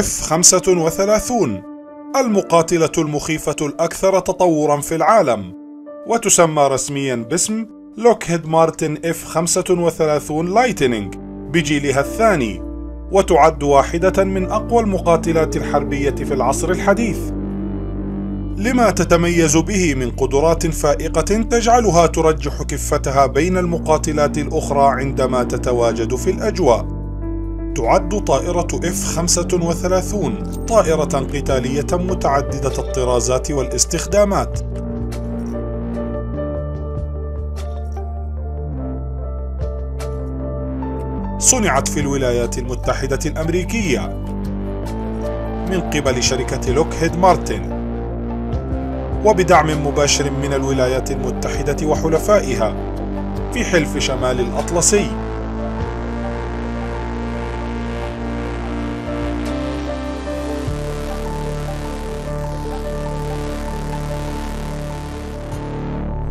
F-35 المقاتلة المخيفة الأكثر تطورا في العالم، وتسمى رسميا باسم لوكهيد مارتن F-35 لايتنينج بجيلها الثاني، وتعد واحدة من أقوى المقاتلات الحربية في العصر الحديث، لما تتميز به من قدرات فائقة تجعلها ترجح كفتها بين المقاتلات الأخرى عندما تتواجد في الأجواء. تعد طائرة F-35 طائرة قتالية متعددة الطرازات والاستخدامات، صنعت في الولايات المتحدة الأمريكية من قبل شركة لوكهيد مارتن، وبدعم مباشر من الولايات المتحدة وحلفائها في حلف شمال الأطلسي.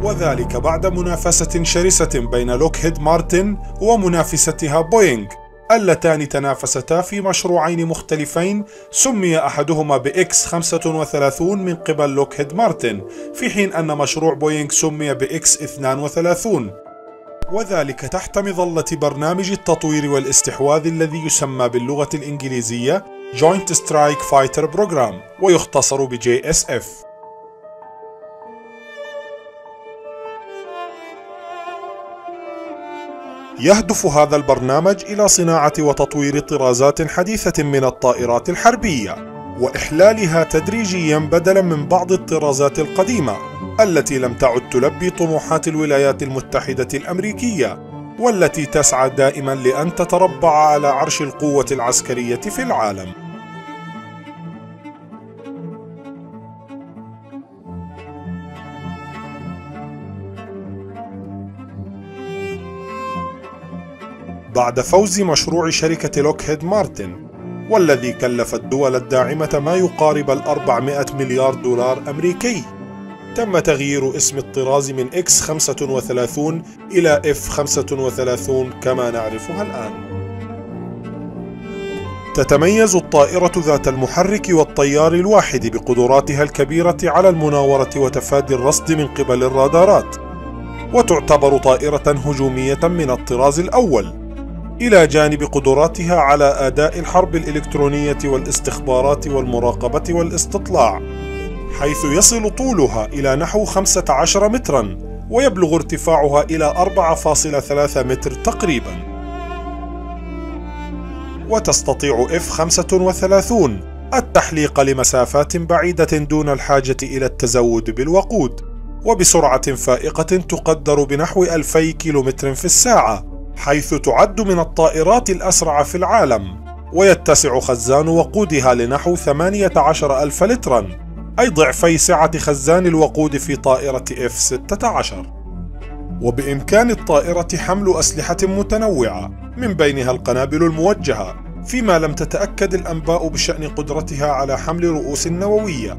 وذلك بعد منافسة شرسة بين لوكهيد مارتن ومنافستها بوينغ، اللتان تنافستا في مشروعين مختلفين سمي أحدهما بX-35 من قبل لوكهيد مارتن، في حين أن مشروع بوينغ سمي بX-32، وذلك تحت مظلة برنامج التطوير والاستحواذ الذي يسمى باللغة الإنجليزية Joint Strike Fighter Program ويختصر بJSF. يهدف هذا البرنامج إلى صناعة وتطوير طرازات حديثة من الطائرات الحربية، وإحلالها تدريجيا بدلا من بعض الطرازات القديمة التي لم تعد تلبي طموحات الولايات المتحدة الأمريكية، والتي تسعى دائما لأن تتربع على عرش القوة العسكرية في العالم. بعد فوز مشروع شركة لوكهيد مارتن، والذي كلف الدول الداعمة ما يقارب $400 مليار أمريكي، تم تغيير اسم الطراز من X-35 إلى F-35 كما نعرفها الآن. تتميز الطائرة ذات المحرك والطيار الواحد بقدراتها الكبيرة على المناورة وتفادي الرصد من قبل الرادارات، وتعتبر طائرة هجومية من الطراز الأول، إلى جانب قدراتها على أداء الحرب الإلكترونية والاستخبارات والمراقبة والاستطلاع، حيث يصل طولها إلى نحو 15 متراً ويبلغ ارتفاعها إلى 4.3 متر تقريباً. وتستطيع F-35 التحليق لمسافات بعيدة دون الحاجة إلى التزود بالوقود، وبسرعة فائقة تقدر بنحو 2000 كيلومتر في الساعة، حيث تعد من الطائرات الأسرع في العالم، ويتسع خزان وقودها لنحو 18,000 لتراً، أي ضعفي سعة خزان الوقود في طائرة F-16. وبإمكان الطائرة حمل أسلحة متنوعة من بينها القنابل الموجهة، فيما لم تتأكد الأنباء بشأن قدرتها على حمل رؤوس نووية،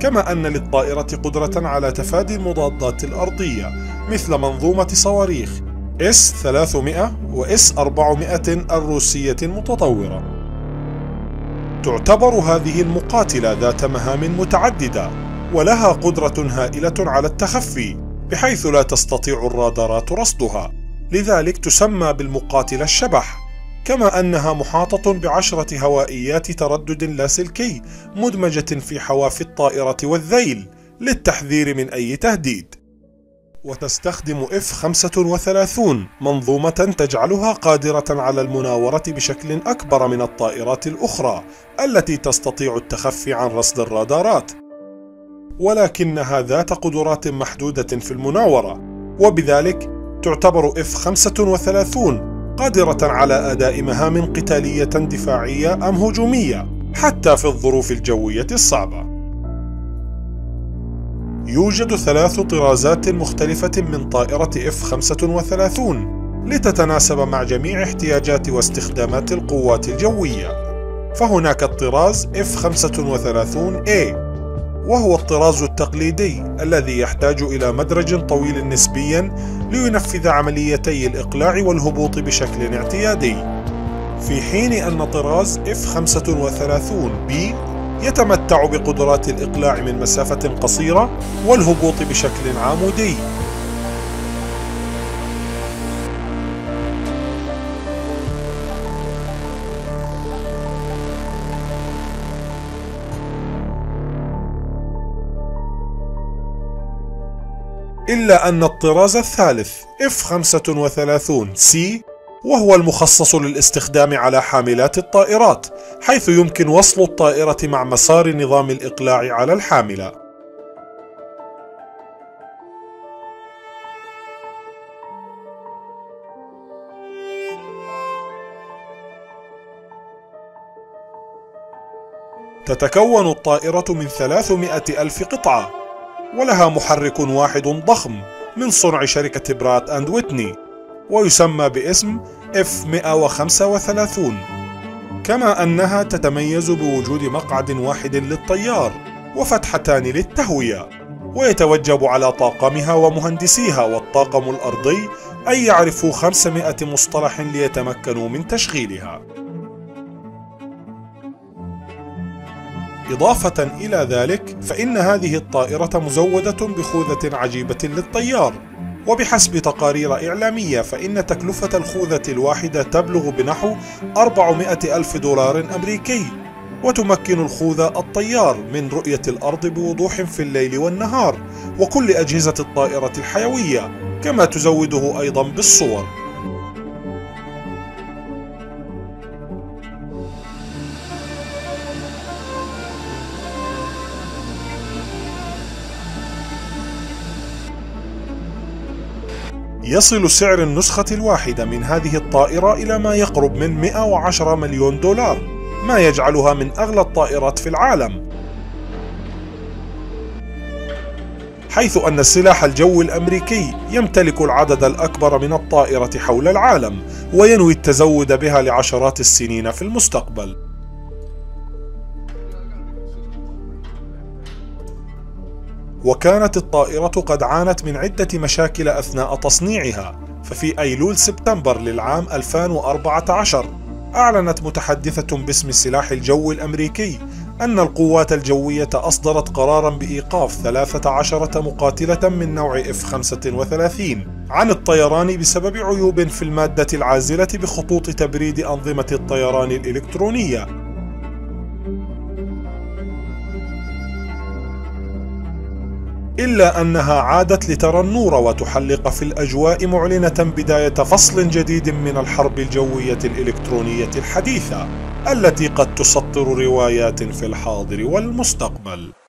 كما أن للطائرة قدرة على تفادي المضادات الأرضية مثل منظومة صواريخ S-300 و S-400 الروسية المتطورة. تعتبر هذه المقاتلة ذات مهام متعددة، ولها قدرة هائلة على التخفي بحيث لا تستطيع الرادارات رصدها، لذلك تسمى بالمقاتلة الشبح، كما أنها محاطة ب10 هوائيات تردد لاسلكي مدمجة في حواف الطائرة والذيل للتحذير من أي تهديد. وتستخدم F-35 منظومة تجعلها قادرة على المناورة بشكل أكبر من الطائرات الأخرى التي تستطيع التخفي عن رصد الرادارات، ولكنها ذات قدرات محدودة في المناورة، وبذلك تعتبر F-35 قادرة على أداء مهام قتالية دفاعية أم هجومية حتى في الظروف الجوية الصعبة. يوجد 3 طرازات مختلفة من طائرة F-35 لتتناسب مع جميع احتياجات واستخدامات القوات الجوية، فهناك الطراز F-35A، وهو الطراز التقليدي الذي يحتاج إلى مدرج طويل نسبيا لينفذ عمليتي الإقلاع والهبوط بشكل اعتيادي، في حين أن طراز F-35B يتمتع بقدرات الإقلاع من مسافة قصيرة والهبوط بشكل عمودي. إلا أن الطراز الثالث F-35C وهو المخصص للاستخدام على حاملات الطائرات، حيث يمكن وصل الطائرة مع مسار نظام الإقلاع على الحاملة. تتكون الطائرة من 300 ألف قطعة، ولها محرك واحد ضخم من صنع شركة برات أند ويتني، ويسمى باسم F-135، كما أنها تتميز بوجود مقعد واحد للطيار وفتحتان للتهوية، ويتوجب على طاقمها ومهندسيها والطاقم الأرضي أن يعرفوا 500 مصطلح ليتمكنوا من تشغيلها. إضافة إلى ذلك، فإن هذه الطائرة مزودة بخوذة عجيبة للطيار، وبحسب تقارير إعلامية فإن تكلفة الخوذة الواحدة تبلغ بنحو 400 ألف دولار أمريكي، وتمكن الخوذة الطيار من رؤية الأرض بوضوح في الليل والنهار وكل أجهزة الطائرة الحيوية، كما تزوده أيضا بالصور. يصل سعر النسخة الواحدة من هذه الطائرة إلى ما يقرب من 110 مليون دولار، ما يجعلها من أغلى الطائرات في العالم، حيث أن السلاح الجوي الأمريكي يمتلك العدد الأكبر من الطائرة حول العالم، وينوي التزود بها لعشرات السنين في المستقبل. وكانت الطائرة قد عانت من عدة مشاكل أثناء تصنيعها، ففي أيلول سبتمبر للعام 2014 أعلنت متحدثة باسم سلاح الجو الأمريكي أن القوات الجوية أصدرت قرارا بإيقاف 13 مقاتلة من نوع F-35 عن الطيران بسبب عيوب في المادة العازلة بخطوط تبريد أنظمة الطيران الإلكترونية، إلا أنها عادت لترى النور وتحلق في الأجواء معلنة بداية فصل جديد من الحرب الجوية الإلكترونية الحديثة التي قد تسطر روايات في الحاضر والمستقبل.